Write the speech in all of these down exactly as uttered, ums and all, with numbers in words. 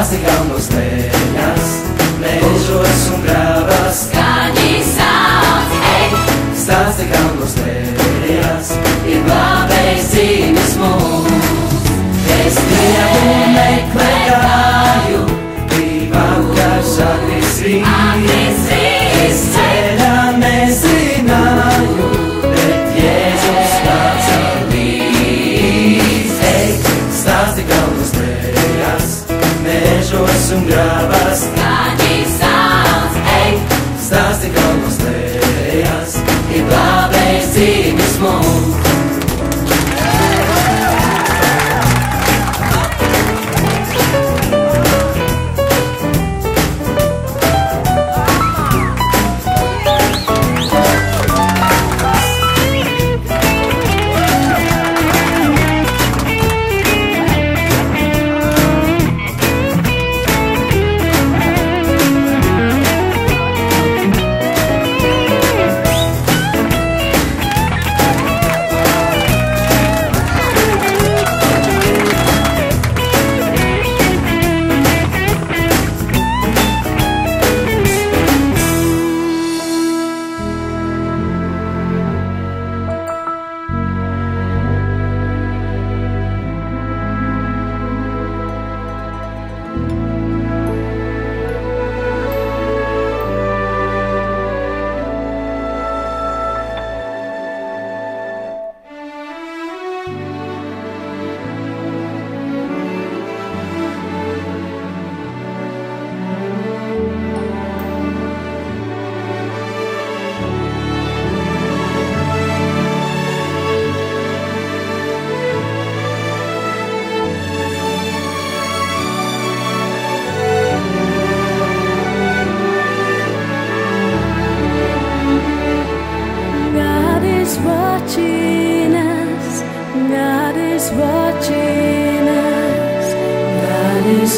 Mas sigamos penas, lejos son bravas calizas, hey. Mas sigamos penas y babes sí mismos. Desde aún me creo, viva una sacrificio, será mesinario de Jesús nazarí. Mas sigamos penas. Melhores são bravas calizas, ei. Mas sigamos penas y babes sí mismos.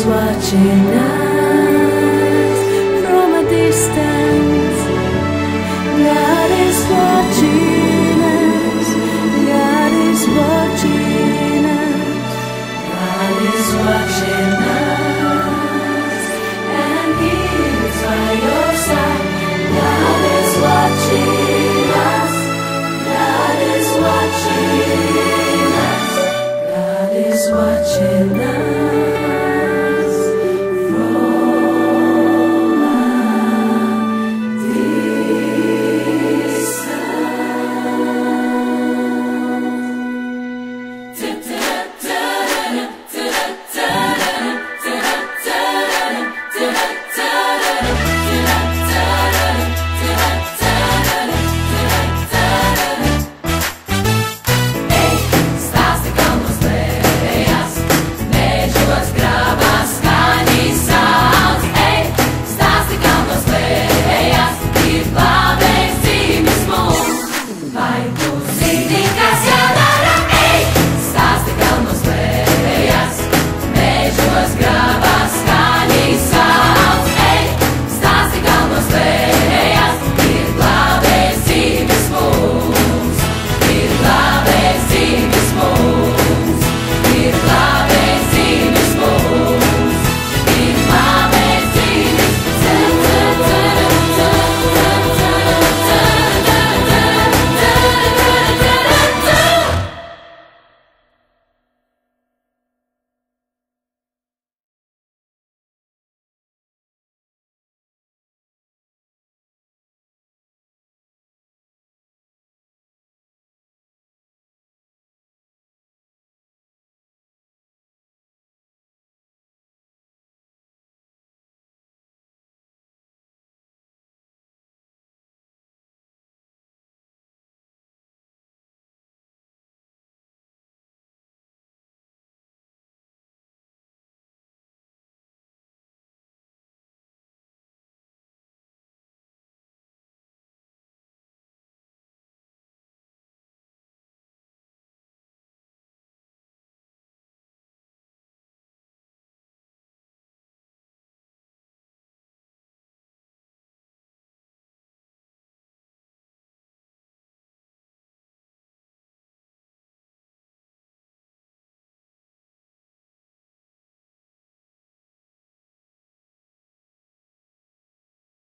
Watching us from a distance, God is watching.